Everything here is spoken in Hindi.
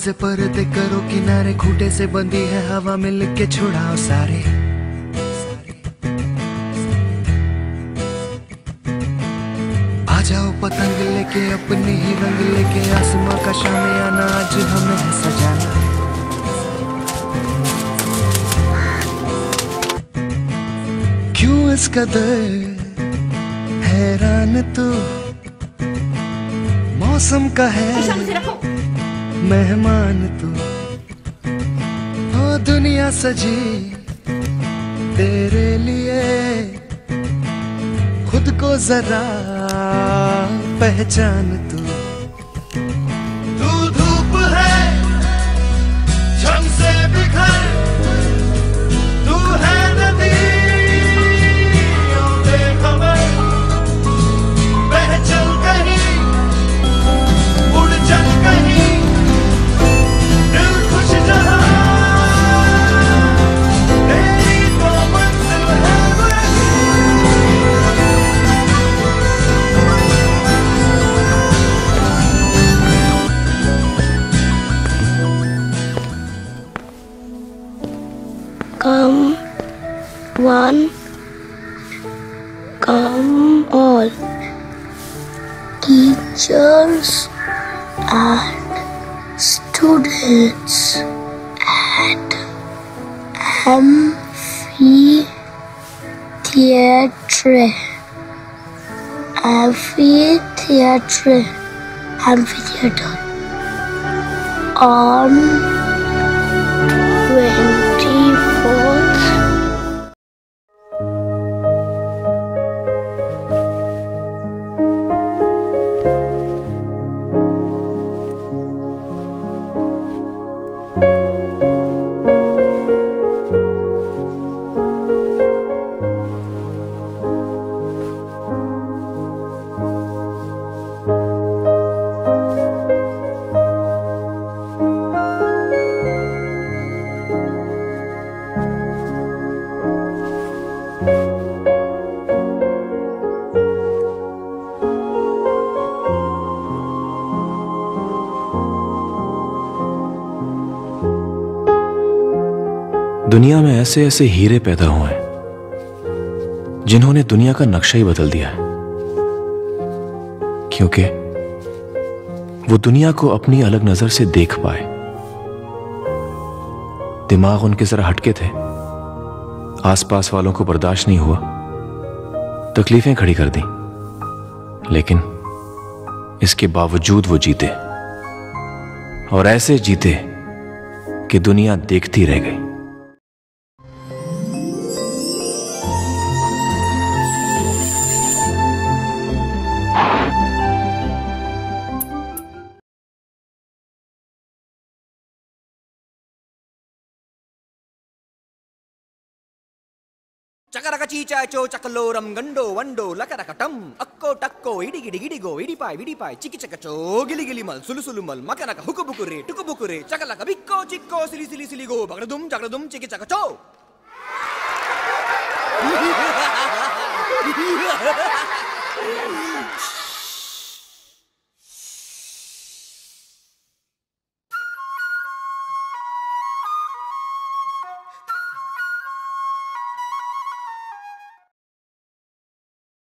दरवाजे पर्दे करो किनारे, घूटे से बंधी है हवा, मिल के छुड़ाओ सारे। आ जाओ पतंग लेके अपनी ही रंग लेके, आसमां का शामियाना आज हमें है सजाना। क्यों इस कदर हैरान तू मौसम का है मेहमान तू, ओ दुनिया सजी तेरे लिए, खुद को जरा पहचान तू। तू धूप है शम्स से बिखर, तू है नदी one, come all, teachers and students at amphitheatre on दुनिया में ऐसे ऐसे हीरे पैदा हुए हैं जिन्होंने दुनिया का नक्शा ही बदल दिया है, क्योंकि वो दुनिया को अपनी अलग नजर से देख पाए। दिमाग उनके जरा हटके थे, आसपास वालों को बर्दाश्त नहीं हुआ, तकलीफें खड़ी कर दी, लेकिन इसके बावजूद वो जीते, और ऐसे जीते कि दुनिया देखती रह गई। Chakaraka chichacho chakaloram gando wando lakarakatam akko takko idi gidi gidi go idi pai chiki chakacho gili gili mal sulu sulu mal makaraka hukubukure tukubukure chakalaka bikko chikko sili sili sili go bagradum chakradum chiki chakacho.